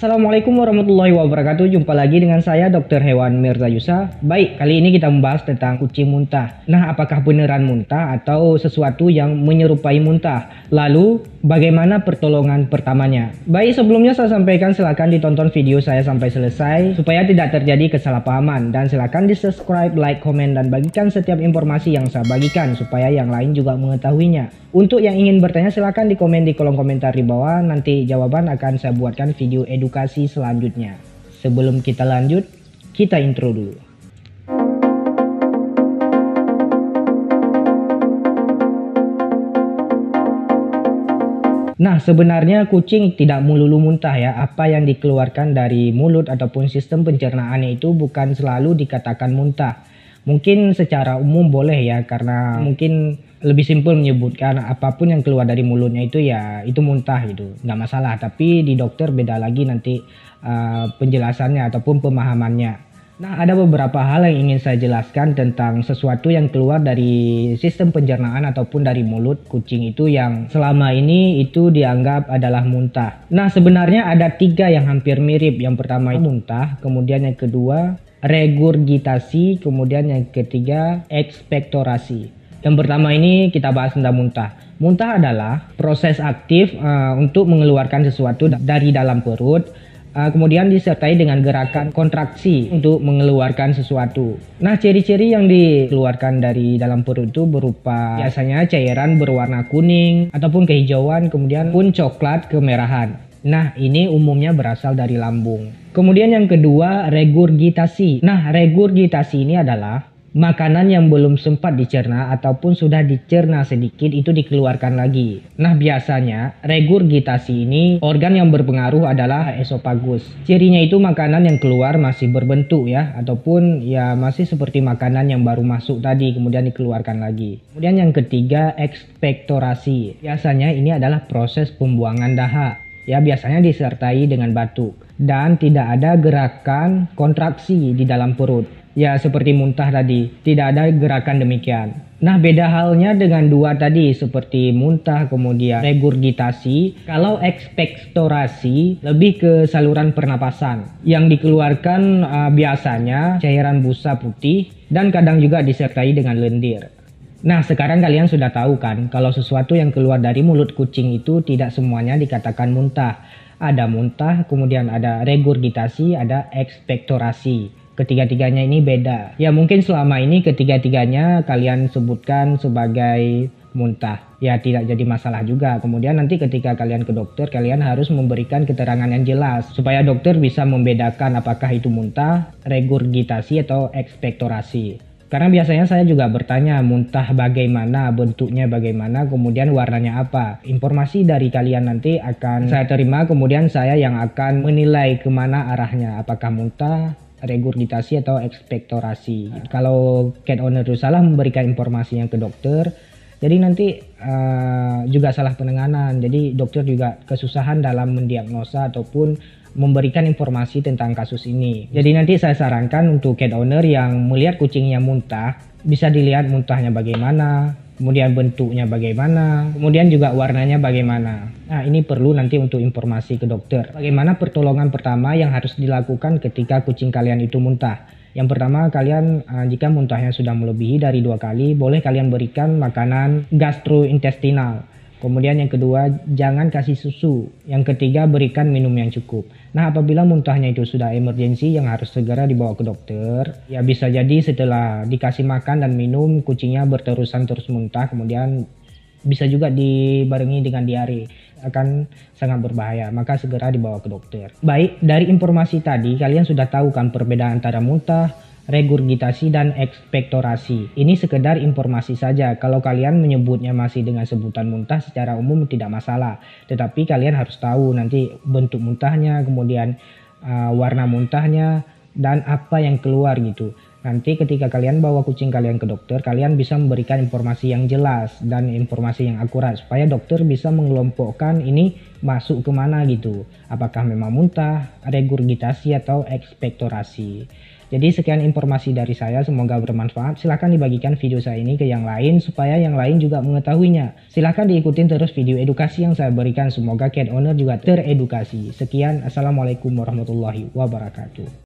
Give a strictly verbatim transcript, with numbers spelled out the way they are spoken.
Assalamualaikum warahmatullahi wabarakatuh. Jumpa lagi dengan saya Dokter Hewan Mirza Yusa. Baik, kali ini kita membahas tentang kucing muntah. Nah, apakah beneran muntah atau sesuatu yang menyerupai muntah? Lalu bagaimana pertolongan pertamanya? Baik, sebelumnya saya sampaikan silakan ditonton video saya sampai selesai supaya tidak terjadi kesalahpahaman, dan silakan di subscribe, like, komen, dan bagikan setiap informasi yang saya bagikan supaya yang lain juga mengetahuinya. Untuk yang ingin bertanya silakan di komen di kolom komentar di bawah, nanti jawaban akan saya buatkan video edukasi Edukasi selanjutnya. Sebelum kita lanjut, kita intro dulu. Nah, sebenarnya kucing tidak melulu muntah ya. Apa yang dikeluarkan dari mulut ataupun sistem pencernaannya itu bukan selalu dikatakan muntah. Mungkin secara umum boleh ya, karena mungkin lebih simpel menyebutkan apapun yang keluar dari mulutnya itu ya itu muntah gitu, nggak masalah. Tapi di dokter beda lagi nanti uh, penjelasannya ataupun pemahamannya. Nah, ada beberapa hal yang ingin saya jelaskan tentang sesuatu yang keluar dari sistem pencernaan ataupun dari mulut kucing itu yang selama ini itu dianggap adalah muntah. Nah, sebenarnya ada tiga yang hampir mirip. Yang pertama muntah, kemudian yang kedua regurgitasi, kemudian yang ketiga ekspektorasi. Yang pertama ini kita bahas tentang muntah. Muntah adalah proses aktif uh, untuk mengeluarkan sesuatu dari dalam perut, uh, kemudian disertai dengan gerakan kontraksi untuk mengeluarkan sesuatu. Nah, ciri-ciri yang dikeluarkan dari dalam perut itu berupa biasanya cairan berwarna kuning ataupun kehijauan, kemudian pun coklat kemerahan. Nah, ini umumnya berasal dari lambung. Kemudian yang kedua regurgitasi. Nah, regurgitasi ini adalah makanan yang belum sempat dicerna ataupun sudah dicerna sedikit itu dikeluarkan lagi. Nah, biasanya regurgitasi ini organ yang berpengaruh adalah esofagus. Cirinya itu makanan yang keluar masih berbentuk ya, ataupun ya masih seperti makanan yang baru masuk tadi kemudian dikeluarkan lagi. Kemudian yang ketiga ekspektorasi. Biasanya ini adalah proses pembuangan dahak ya, biasanya disertai dengan batuk dan tidak ada gerakan kontraksi di dalam perut. Ya, seperti muntah tadi, tidak ada gerakan demikian. Nah, beda halnya dengan dua tadi, seperti muntah kemudian regurgitasi. Kalau ekspektorasi lebih ke saluran pernapasan yang dikeluarkan uh, biasanya cairan busa putih dan kadang juga disertai dengan lendir. Nah, sekarang kalian sudah tahu kan kalau sesuatu yang keluar dari mulut kucing itu tidak semuanya dikatakan muntah. Ada muntah, kemudian ada regurgitasi, ada ekspektorasi. Ketiga-tiganya ini beda. Ya, mungkin selama ini ketiga-tiganya kalian sebutkan sebagai muntah. Ya, tidak jadi masalah juga. Kemudian nanti ketika kalian ke dokter, kalian harus memberikan keterangan yang jelas supaya dokter bisa membedakan apakah itu muntah, regurgitasi, atau ekspektorasi. Karena biasanya saya juga bertanya muntah bagaimana, bentuknya bagaimana, kemudian warnanya apa. Informasi dari kalian nanti akan saya terima, kemudian saya yang akan menilai kemana arahnya, apakah muntah, regurgitasi, atau ekspektorasi. Kalau cat owner itu salah memberikan informasinya ke dokter, jadi nanti uh, juga salah penanganan. Jadi dokter juga kesusahan dalam mendiagnosa ataupun memberikan informasi tentang kasus ini. Jadi nanti saya sarankan untuk cat owner yang melihat kucingnya muntah, bisa dilihat muntahnya bagaimana, kemudian bentuknya bagaimana, kemudian juga warnanya bagaimana. Nah, ini perlu nanti untuk informasi ke dokter. Bagaimana pertolongan pertama yang harus dilakukan ketika kucing kalian itu muntah? Yang pertama, kalian jika muntahnya sudah melebihi dari dua kali, boleh kalian berikan makanan gastrointestinal. Kemudian yang kedua, jangan kasih susu. Yang ketiga, berikan minum yang cukup. Nah, apabila muntahnya itu sudah emergensi yang harus segera dibawa ke dokter, ya bisa jadi setelah dikasih makan dan minum, kucingnya berterusan terus muntah, kemudian bisa juga dibarengi dengan diare, akan sangat berbahaya, maka segera dibawa ke dokter. Baik, dari informasi tadi, kalian sudah tahu kan perbedaan antara muntah, regurgitasi, dan ekspektorasi. Ini sekedar informasi saja. Kalau kalian menyebutnya masih dengan sebutan muntah secara umum tidak masalah. Tetapi kalian harus tahu nanti bentuk muntahnya, kemudian uh, warna muntahnya, dan apa yang keluar gitu. Nanti ketika kalian bawa kucing kalian ke dokter, kalian bisa memberikan informasi yang jelas dan informasi yang akurat supaya dokter bisa mengelompokkan ini masuk kemana gitu. Apakah memang muntah, regurgitasi, atau ekspektorasi. Jadi sekian informasi dari saya, semoga bermanfaat. Silahkan dibagikan video saya ini ke yang lain supaya yang lain juga mengetahuinya. Silahkan diikutin terus video edukasi yang saya berikan, semoga cat owner juga teredukasi. Sekian, assalamualaikum warahmatullahi wabarakatuh.